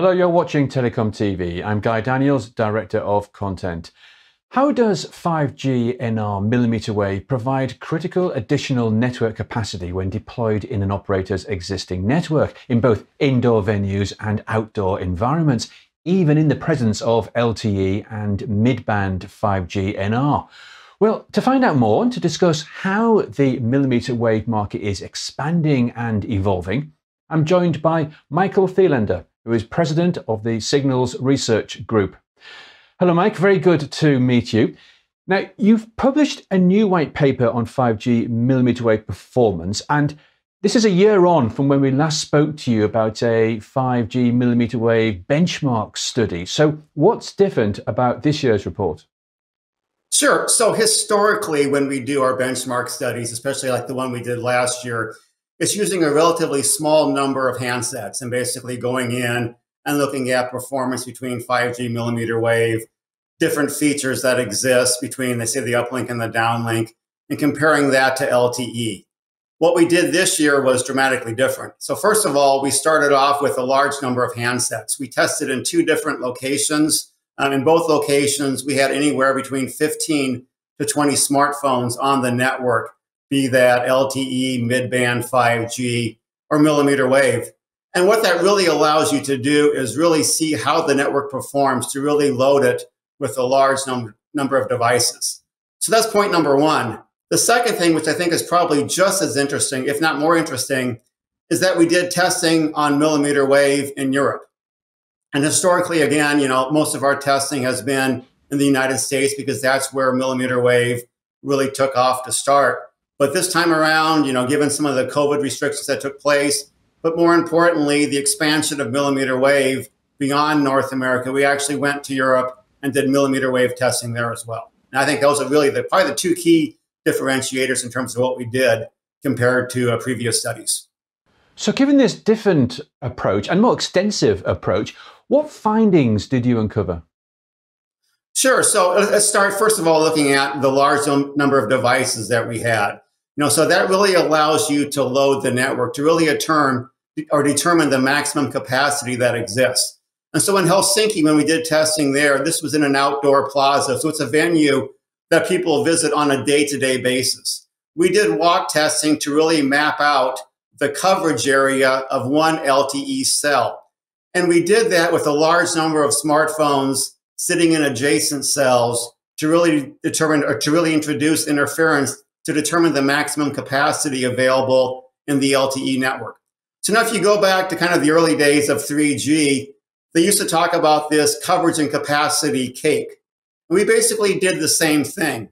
Hello, you're watching Telecom TV. I'm Guy Daniels, Director of Content. How does 5G NR millimeter wave provide critical additional network capacity when deployed in an operator's existing network in both indoor venues and outdoor environments, even in the presence of LTE and mid-band 5G NR? Well, to find out more and to discuss how the millimeter wave market is expanding and evolving, I'm joined by Michael Thielander, who is president of the Signals Research Group. Hello, Mike. Very good to meet you. Now, you've published a new white paper on 5G millimeter wave performance, and this is a year on from when we last spoke to you about a 5G millimeter wave benchmark study. So what's different about this year's report? Sure. So historically, when we do our benchmark studies, especially like the one we did last year, it's using a relatively small number of handsets and basically going in and looking at performance between 5G millimeter wave, different features that exist between, they say, the uplink and the downlink, and comparing that to LTE. What we did this year was dramatically different. So first of all, we started off with a large number of handsets. We tested in two different locations. In both locations, we had anywhere between 15 to 20 smartphones on the network, be that LTE, mid-band 5G, or millimeter wave. And what that really allows you to do is really see how the network performs to really load it with a large number of devices. So that's point number one. The second thing, which I think is probably just as interesting, if not more interesting, is that we did testing on millimeter wave in Europe. And historically, again, you know, most of our testing has been in the United States because that's where millimeter wave really took off to start. But this time around, you know, given some of the COVID restrictions that took place, but more importantly, the expansion of millimeter wave beyond North America, we actually went to Europe and did millimeter wave testing there as well. And I think those are really probably the two key differentiators in terms of what we did compared to previous studies. So given this different approach and more extensive approach, what findings did you uncover? Sure. So let's start, first of all, looking at the large number of devices that we had. You know, so that really allows you to load the network to really determine the maximum capacity that exists. And so in Helsinki, when we did testing there, this was in an outdoor plaza. So it's a venue that people visit on a day-to-day basis. We did walk testing to really map out the coverage area of one LTE cell. And we did that with a large number of smartphones sitting in adjacent cells to really determine or to really introduce interference to determine the maximum capacity available in the LTE network. So now if you go back to kind of the early days of 3G, they used to talk about this coverage and capacity cake. We basically did the same thing.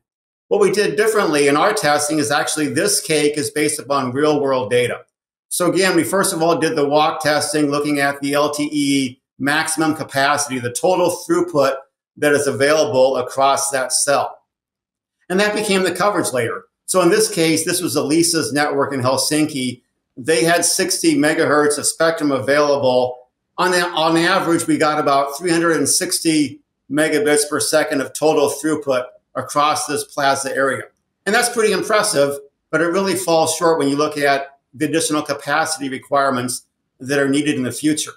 What we did differently in our testing is actually this cake is based upon real world data. So again, we first of all did the walk testing, looking at the LTE maximum capacity, the total throughput that is available across that cell. And that became the coverage layer. So in this case, this was Elisa's network in Helsinki. They had 60 megahertz of spectrum available. On average, we got about 360 megabits per second of total throughput across this plaza area. And that's pretty impressive, but it really falls short when you look at the additional capacity requirements that are needed in the future.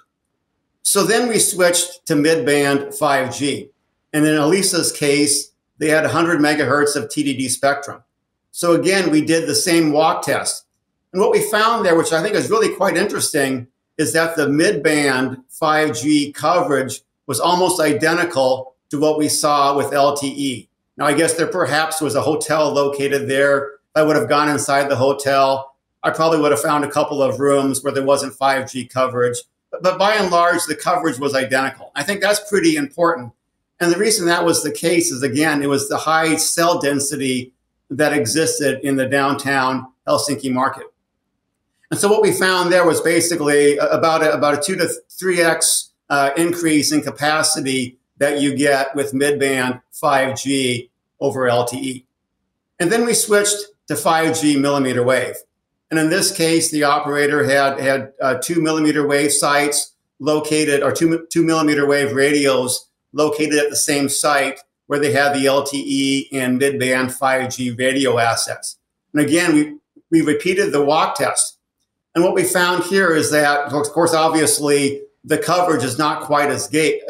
So then we switched to mid-band 5G. And in Elisa's case, they had 100 megahertz of TDD spectrum. So again, we did the same walk test. And what we found there, which I think is really quite interesting, is that the mid-band 5G coverage was almost identical to what we saw with LTE. Now, I guess there perhaps was a hotel located there. If I would have gone inside the hotel, I probably would have found a couple of rooms where there wasn't 5G coverage. But by and large, the coverage was identical. I think that's pretty important. And the reason that was the case is, again, it was the high cell density that existed in the downtown Helsinki market. And so what we found there was basically about a 2 to 3x increase in capacity that you get with mid-band 5G over LTE. And then we switched to 5G millimeter wave. And in this case, the operator had two millimeter wave sites located, or two millimeter wave radios located at the same site where they had the LTE and mid-band 5G radio assets. And again, we repeated the walk test. And what we found here is that, of course, obviously, the coverage is not quite as good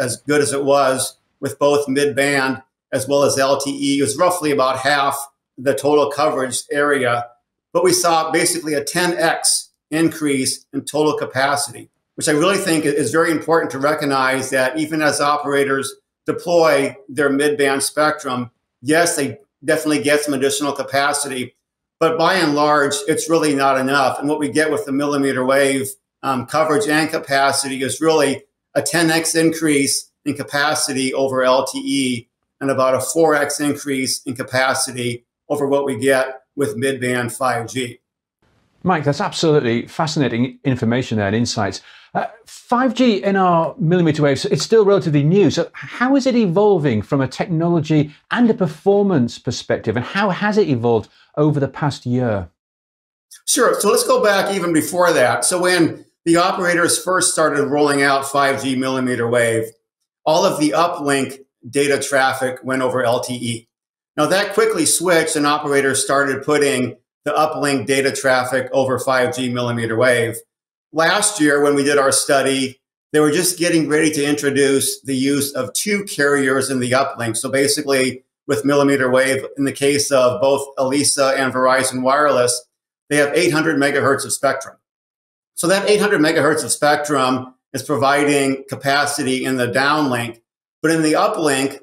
as it was with both mid-band as well as LTE. It was roughly about half the total coverage area, but we saw basically a 10x increase in total capacity, which I really think is very important to recognize that even as operators deploy their mid-band spectrum, yes, they definitely get some additional capacity, but by and large, it's really not enough. And what we get with the millimeter wave coverage and capacity is really a 10x increase in capacity over LTE and about a 4x increase in capacity over what we get with mid-band 5G. Mike, that's absolutely fascinating information there and insights. 5G NR millimeter waves, it's still relatively new. So how is it evolving from a technology and a performance perspective? And how has it evolved over the past year? Sure. So let's go back even before that. So when the operators first started rolling out 5G millimeter wave, all of the uplink data traffic went over LTE. Now that quickly switched and operators started putting the uplink data traffic over 5G millimeter wave. Last year, when we did our study, they were just getting ready to introduce the use of two carriers in the uplink. So basically, with millimeter wave, in the case of both Elisa and Verizon Wireless, they have 800 megahertz of spectrum. So that 800 megahertz of spectrum is providing capacity in the downlink. But in the uplink,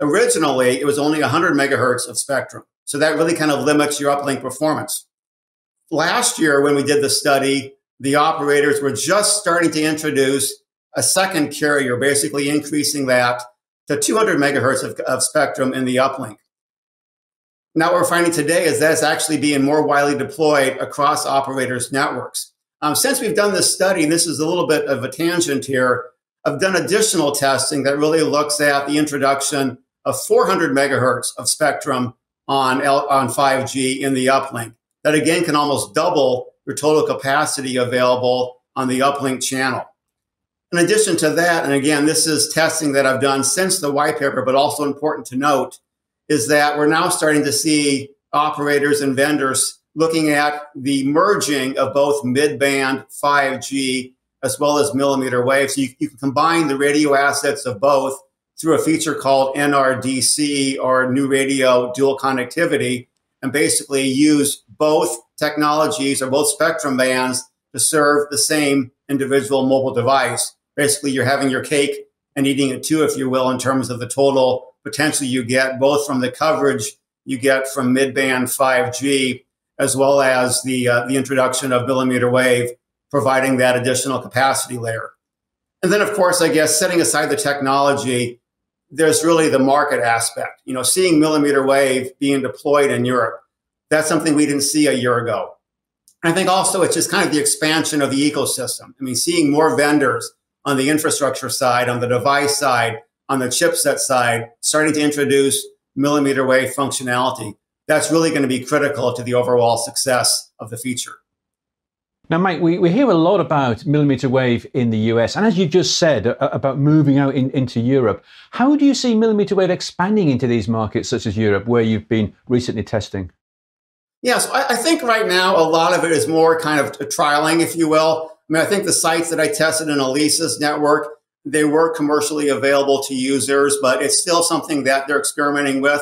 originally, it was only 100 megahertz of spectrum. So that really kind of limits your uplink performance. Last year, when we did the study, the operators were just starting to introduce a second carrier, basically increasing that to 200 megahertz of spectrum in the uplink. Now, what we're finding today is that's actually being more widely deployed across operators' networks. Since we've done this study, and this is a little bit of a tangent here, I've done additional testing that really looks at the introduction of 400 megahertz of spectrum on 5G in the uplink. That again can almost double your total capacity available on the uplink channel. In addition to that, and again, this is testing that I've done since the white paper, but also important to note, is that we're now starting to see operators and vendors looking at the merging of both mid-band 5G as well as millimeter wave. So you can combine the radio assets of both through a feature called NRDC, or New Radio Dual Connectivity, and basically use both technologies or both spectrum bands to serve the same individual mobile device. Basically, you're having your cake and eating it too, if you will, in terms of the total potential you get, both from the coverage you get from mid-band 5G, as well as the introduction of millimeter wave, providing that additional capacity layer. And then, of course, I guess, setting aside the technology, there's really the market aspect, you know, seeing millimeter wave being deployed in Europe. That's something we didn't see a year ago. I think also it's just kind of the expansion of the ecosystem. I mean, seeing more vendors on the infrastructure side, on the device side, on the chipset side, starting to introduce millimeter wave functionality. That's really going to be critical to the overall success of the feature. Now, Mike, we hear a lot about millimeter wave in the US, and as you just said, about moving out into Europe. How do you see millimeter wave expanding into these markets such as Europe, where you've been recently testing? Yeah, so I think right now a lot of it is more kind of trialing, if you will. I mean, I think the sites that I tested in Elisa's network, they were commercially available to users, but it's still something that they're experimenting with.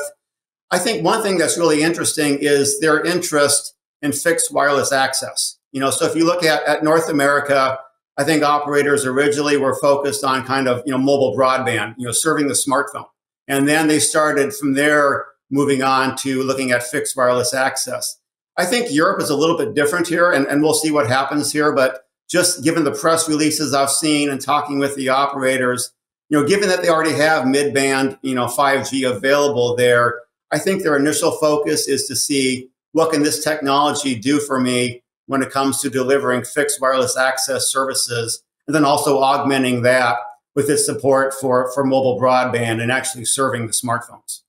I think one thing that's really interesting is their interest in fixed wireless access. You know, so if you look at North America, I think operators originally were focused on kind of, you know, mobile broadband, you know, serving the smartphone. And then they started from there moving on to looking at fixed wireless access. I think Europe is a little bit different here, and we'll see what happens here. But just given the press releases I've seen and talking with the operators, you know, given that they already have mid-band, you know, 5G available there, I think their initial focus is to see, what can this technology do for me when it comes to delivering fixed wireless access services, and then also augmenting that with its support for mobile broadband and actually serving the smartphones.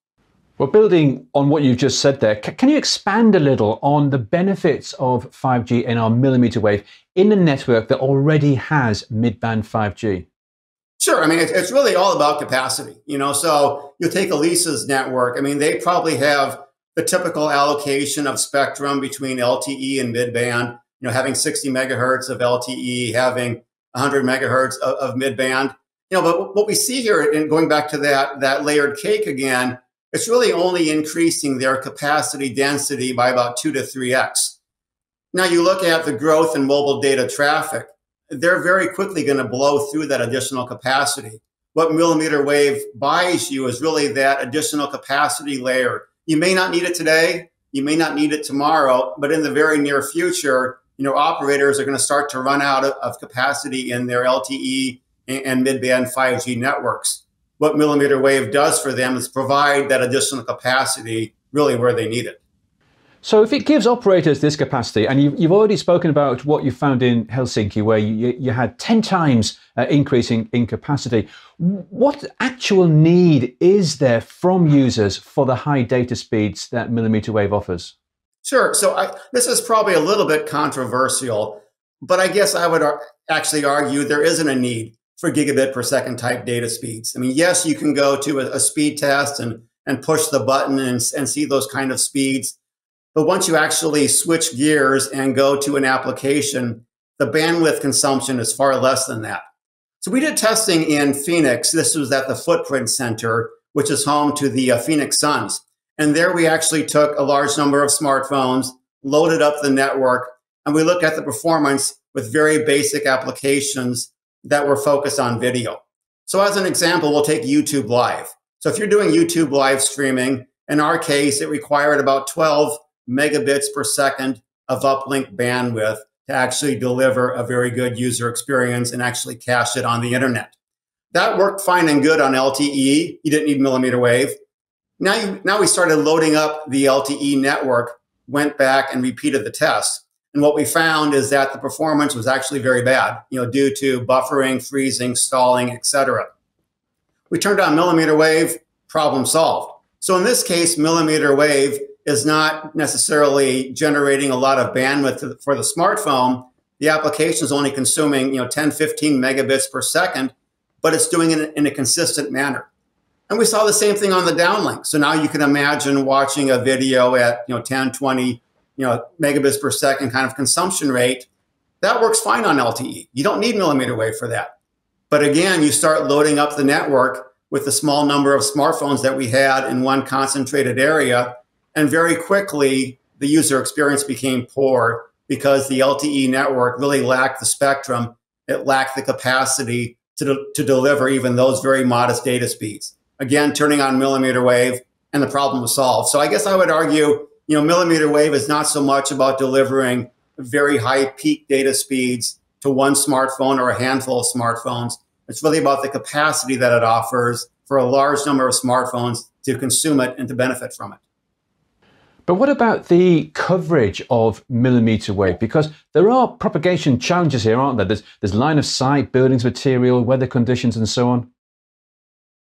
Well, building on what you've just said there, can you expand a little on the benefits of 5G NR millimeter wave in a network that already has mid-band 5G? Sure. I mean, it's really all about capacity, you know, so you take Elisa's network. I mean, they probably have the typical allocation of spectrum between LTE and mid-band, you know, having 60 megahertz of LTE, having 100 megahertz of mid-band. You know, but what we see here, and going back to that layered cake again, it's really only increasing their capacity density by about 2 to 3x. Now you look at the growth in mobile data traffic, they're very quickly going to blow through that additional capacity. What millimeter wave buys you is really that additional capacity layer. You may not need it today, you may not need it tomorrow, but in the very near future, you know, operators are going to start to run out of capacity in their LTE and mid-band 5G networks. What millimeter wave does for them is provide that additional capacity really where they need it. So if it gives operators this capacity, and you've already spoken about what you found in Helsinki, where you had 10 times increasing in capacity, what actual need is there from users for the high data speeds that millimeter wave offers? Sure. So this is probably a little bit controversial, but I guess I would actually argue there isn't a need for gigabit per second type data speeds. I mean, yes, you can go to a speed test and push the button and see those kind of speeds. But once you actually switch gears and go to an application, the bandwidth consumption is far less than that. So we did testing in Phoenix. This was at the Footprint Center, which is home to the Phoenix Suns. And there we actually took a large number of smartphones, loaded up the network, and we looked at the performance with very basic applications that were focused on video. So as an example, we'll take YouTube Live. So if you're doing YouTube live streaming, in our case, it required about 12 megabits per second of uplink bandwidth to actually deliver a very good user experience and actually cache it on the internet. That worked fine and good on LTE. You didn't need millimeter wave. Now we started loading up the LTE network, went back and repeated the test. And what we found is that the performance was actually very bad, you know, due to buffering, freezing, stalling, etc. We turned on millimeter wave, problem solved. So in this case, millimeter wave is not necessarily generating a lot of bandwidth for the smartphone. The application is only consuming, you know, 10, 15 megabits per second, but it's doing it in a consistent manner. And we saw the same thing on the downlink. So now you can imagine watching a video at, you know, 10, 20, you know, megabits per second kind of consumption rate. That works fine on LTE. You don't need millimeter wave for that. But again, you start loading up the network with the small number of smartphones that we had in one concentrated area. And very quickly, the user experience became poor because the LTE network really lacked the spectrum. It lacked the capacity to deliver even those very modest data speeds. Again, turning on millimeter wave and the problem was solved. So I guess I would argue, you know, millimeter wave is not so much about delivering very high peak data speeds to one smartphone or a handful of smartphones. It's really about the capacity that it offers for a large number of smartphones to consume it and to benefit from it. But what about the coverage of millimeter wave? Because there are propagation challenges here, aren't there? There's line of sight, buildings material, weather conditions, and so on.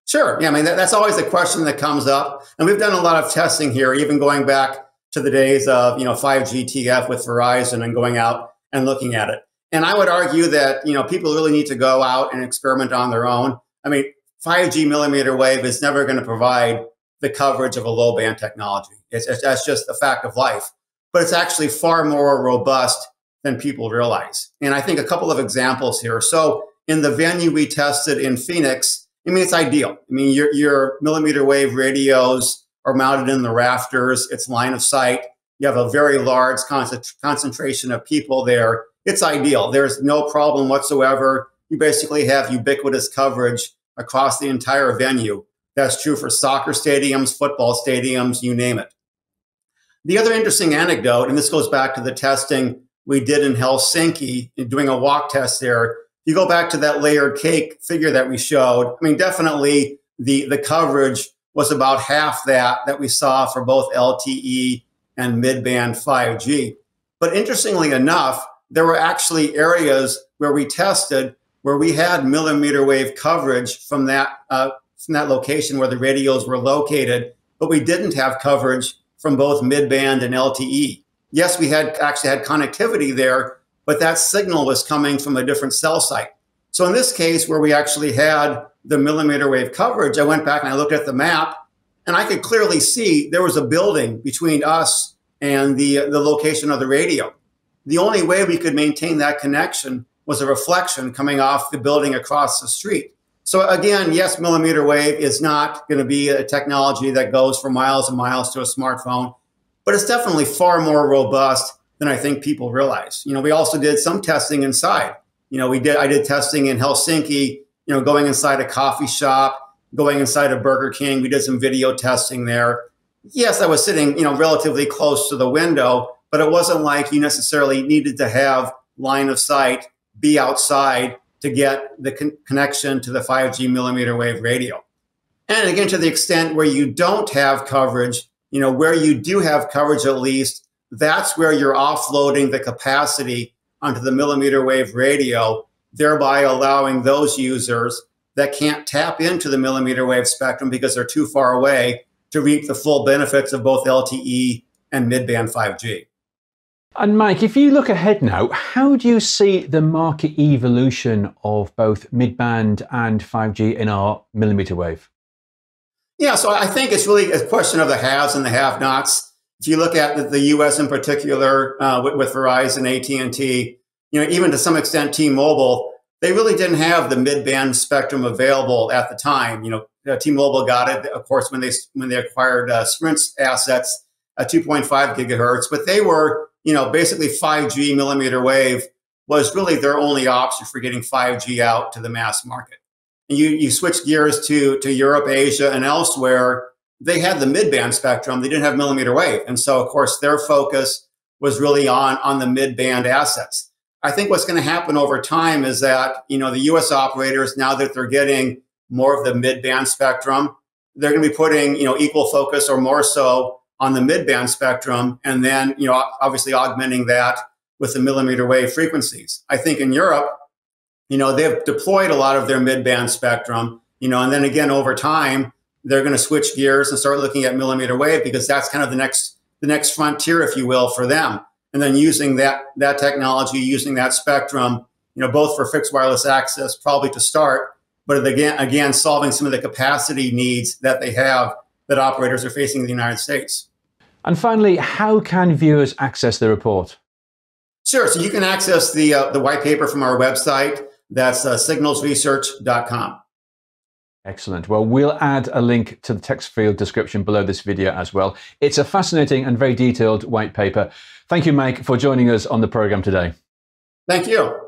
Sure. Yeah, I mean, that's always a question that comes up. And we've done a lot of testing here, even going back to the days of, you know, 5G TF with Verizon and going out and looking at it. And I would argue that, you know, people really need to go out and experiment on their own. I mean, 5G millimeter wave is never going to provide the coverage of a low band technology. That's just a fact of life, but it's actually far more robust than people realize. And I think a couple of examples here. So in the venue we tested in Phoenix, I mean, it's ideal. I mean, your millimeter wave radios are mounted in the rafters. It's line of sight. You have a very large concentration of people there. It's ideal. There's no problem whatsoever. You basically have ubiquitous coverage across the entire venue. That's true for soccer stadiums, football stadiums, you name it. The other interesting anecdote, and this goes back to the testing we did in Helsinki, doing a walk test there. You go back to that layered cake figure that we showed. I mean, definitely the coverage was about half that we saw for both LTE and mid-band 5G. But interestingly enough, there were actually areas where we tested where we had millimeter wave coverage from that location where the radios were located, but we didn't have coverage from both mid-band and LTE. Yes, we had actually had connectivity there, but that signal was coming from a different cell site. So in this case, where we actually had the millimeter wave coverage, I went back and I looked at the map, and I could clearly see there was a building between us and the location of the radio. The only way we could maintain that connection was a reflection coming off the building across the street. So again, yes, millimeter wave is not going to be a technology that goes for miles and miles to a smartphone, but it's definitely far more robust than I think people realize. You know, we also did some testing inside. You know, I did testing in Helsinki, you know, going inside a coffee shop, going inside a Burger King. We did some video testing there. Yes, I was sitting, you know, relatively close to the window, but it wasn't like you necessarily needed to have line of sight, be outside to get the connection to the 5G millimeter wave radio. And again, to the extent where you don't have coverage, you know, where you do have coverage at least, that's where you're offloading the capacity onto the millimeter wave radio, thereby allowing those users that can't tap into the millimeter wave spectrum because they're too far away to reap the full benefits of both LTE and mid-band 5G. And Mike, if you look ahead now, how do you see the market evolution of both mid-band and 5G NR millimeter wave? Yeah, so I think it's really a question of the haves and the have-nots. If you look at the US in particular, with Verizon, AT&T, you know, even to some extent T-Mobile, they really didn't have the mid-band spectrum available at the time. You know, T-Mobile got it, of course, when they acquired Sprint's assets at 2.5 gigahertz, but they were, you know, basically 5G millimeter wave was really their only option for getting 5G out to the mass market. And you switch gears to Europe, Asia, and elsewhere, they had the mid-band spectrum, they didn't have millimeter wave. And so, of course, their focus was really on the mid-band assets. I think what's going to happen over time is that, you know, the U.S. operators, now that they're getting more of the mid-band spectrum, they're going to be putting, you know, equal focus or more so on the mid-band spectrum, and then, you know, obviously augmenting that with the millimeter wave frequencies. I think in Europe, you know, they've deployed a lot of their mid-band spectrum, you know, and then again, over time, they're going to switch gears and start looking at millimeter wave because that's kind of the next frontier, if you will, for them. And then using that technology, using that spectrum, you know, both for fixed wireless access probably to start, but again, solving some of the capacity needs that they have that operators are facing in the United States. And finally, how can viewers access the report? Sure, so you can access the white paper from our website. That's SignalsResearch.com. Excellent. Well, we'll add a link to the text field description below this video as well. It's a fascinating and very detailed white paper. Thank you, Mike, for joining us on the program today. Thank you.